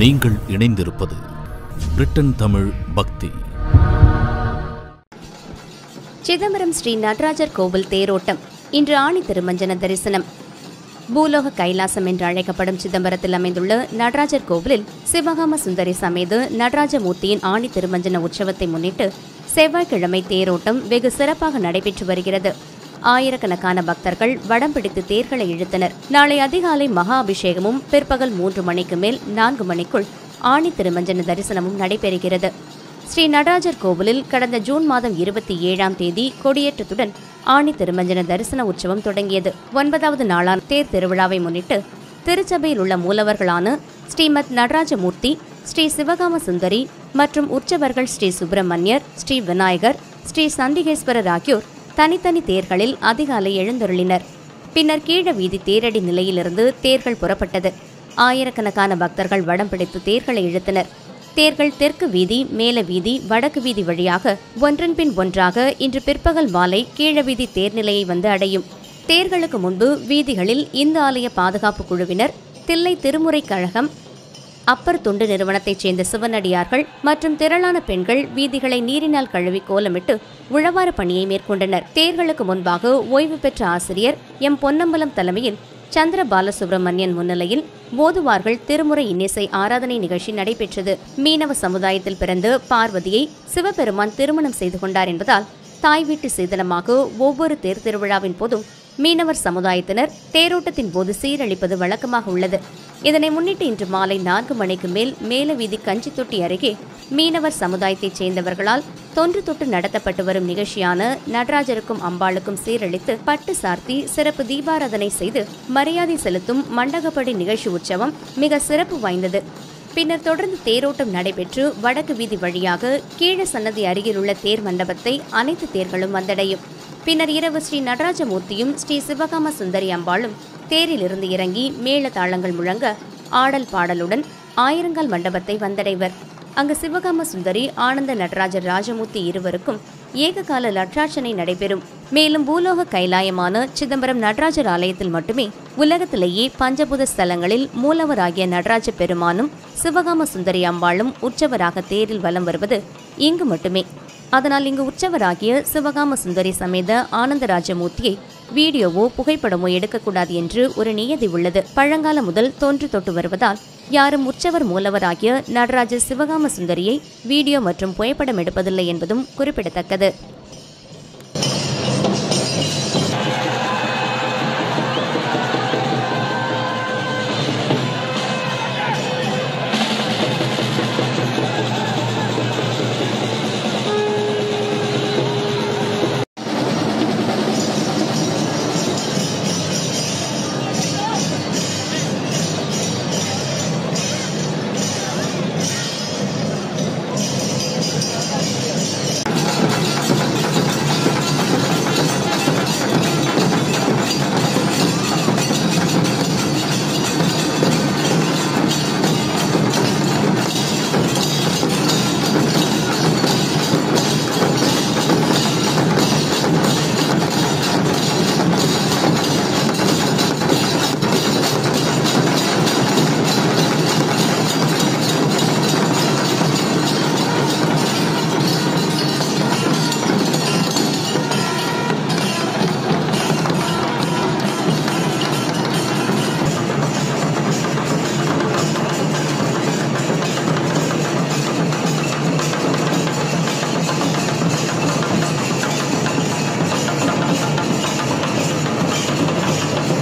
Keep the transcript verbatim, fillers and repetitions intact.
நீங்கள் இணைந்திருப்பது பிரிட்டன் தமிழ் பக்தி. சிதம்பரம் ஸ்ரீ நடராஜர் கோவில் தேரோட்டம் இன்று ஆணி திருமஞ்சன தரிசனம். பூலோக கைலாசம் என்று அழைக்கப்படும் சிதம்பரத்தில் அமைந்துள்ள நடராஜர் கோவிலில் சிவகாம சுந்தரி சமேத நடராஜ மூர்த்தியின் ஆணி திருமஞ்சன உற்சவத்தை முன்னிட்டு செவ்வாய்க்கிழமை தேரோட்டம் வெகு சிறப்பாக நடைபெற்று வருகிறது. ஆயிரக்கணக்கான பக்தர்கள் வடம் பிடித்து தேர்களை இழுத்தனர். நாளை அதிகாலை மகா அபிஷேகமும் பிற்பகல் மூன்று மணிக்கு மேல் நான்கு மணிக்குள் ஆணி திருமஞ்சன தரிசனமும் நடைபெறுகிறது. ஸ்ரீ நடராஜர் கோவிலில் கடந்த ஜூன் மாதம் இருபத்தி ஏழாம் தேதி கொடியேற்றத்துடன் ஆணி திருமஞ்சன தரிசன உற்சவம் தொடங்கியது. ஒன்பதாவது நாளான தேர் திருவிழாவை முன்னிட்டு திருச்சபையில் உள்ள மூலவர்களான ஸ்ரீமத் நடராஜமூர்த்தி, ஸ்ரீ சிவகாம சுந்தரி மற்றும் உற்சவர்கள் ஸ்ரீ சுப்பிரமணியர், ஸ்ரீ விநாயகர், ஸ்ரீ சண்டிகேஸ்வரர் ஆகியோர் தனித்தனி தேர்களில் அதிகாலை எழுந்தருளினர். பின்னர் கீழ வீதி தேரடி நிலையிலிருந்து தேர்கள் புறப்பட்டது. ஆயிரக்கணக்கான பக்தர்கள் வடம் பிடித்து தேர்களை இழுத்தனர். தேர்கள் தெற்கு வீதி, மேல வீதி, வடக்கு வீதி வழியாக ஒன்றன் பின் ஒன்றாக இன்று பிற்பகல் மாலை கீழ வீதி தேர்நிலையை வந்து அடையும். தேர்களுக்கு முன்பு வீதிகளில் இந்து ஆலய பாதுகாப்பு குழுவினர், தில்லை திருமுறை கழகம், அப்பர் தொண்டு நிறுவனத்தைச் சேர்ந்த சிவனடியார்கள் மற்றும் திரளான பெண்கள் வீதிகளை நீரினால் கழுவி கோலமிட்டு உழவார பணியை மேற்கொண்டனர். தேர்களுக்கு முன்பாக ஓய்வு பெற்ற ஆசிரியர் எம் பொன்னம்பலம் தலைமையில் சந்திர பாலசுப்ரமணியன் முன்னிலையில் ஓதுவார்கள் திருமுறை இன்னிசை ஆராதனை நிகழ்ச்சி நடைபெற்றது. மீனவ சமுதாயத்தில் பிறந்து பார்வதியை சிவபெருமான் திருமணம் செய்து கொண்டார் என்பதால் தாய் வீட்டு சீதனமாக ஒவ்வொரு தேர் திருவிழாவின் போதும் மீனவர் சமுதாயத்தினர் தேரோட்டத்தின் போது சீரழிப்பது வழக்கமாக உள்ளது. இதனை முன்னிட்டு இன்று மாலை நான்கு மணிக்கு மேல் மேல வீதி கஞ்சி தொட்டி அருகே மீனவர் சமுதாயத்தைச் சேர்ந்தவர்களால் தொன்று தொட்டு நடத்தப்பட்டு வரும் நிகழ்ச்சியான நடராஜருக்கும் அம்பாளுக்கும் சீரழித்து பட்டு சார்த்தி சிறப்பு தீபாராதனை செய்து மரியாதை செலுத்தும் மண்டகப்படி நிகழ்ச்சி உற்சவம் மிக சிறப்பு வாய்ந்தது. பின்னர் தொடர்ந்து தேரோட்டம் நடைபெற்று வடக்கு வீதி வழியாக கீழ சன்னதி அருகிலுள்ள தேர் மண்டபத்தை அனைத்து தேர்களும் வந்தடையும். பின்னர் இரவு ஸ்ரீ நடராஜமூர்த்தியும் ஸ்ரீ சிவகாம சுந்தரி அம்பாளும் தேரிலிருந்து இறங்கி மேள தாளங்கள் முழங்க ஆடல் பாடலுடன் ஆயிரங்கால் மண்டபத்தை வந்தடைவர். அங்கு சிவகாம சுந்தரி, ஆனந்த நடராஜர் ராஜமூர்த்தி இருவருக்கும் ஏககால லட்சார்ச்சனை நடைபெறும். மேலும் பூலோக கைலாயமான சிதம்பரம் நடராஜர் ஆலயத்தில் மட்டுமே உலகத்திலேயே பஞ்சபூத ஸ்தலங்களில் மூலவராகிய நடராஜ பெருமானும் சிவகாம சுந்தரி அம்பாளும் உற்சவராக தேரில் வலம் வருவது இங்கு மட்டுமே. அதனால் இங்கு உற்சவராகிய சிவகாம சுந்தரி சமேத ஆனந்தராஜமூர்த்தியை வீடியோவோ புகைப்படமோ எடுக்கக்கூடாது என்று ஒரு நியதி உள்ளது. பழங்காலம் முதல் தோன்று தொட்டு வருவதால் யாரும் உற்சவர் மூலவராகிய நடராஜர் சிவகாம சுந்தரியை வீடியோ மற்றும் புகைப்படம் எடுப்பதில்லை என்பதும் குறிப்பிடத்தக்கது.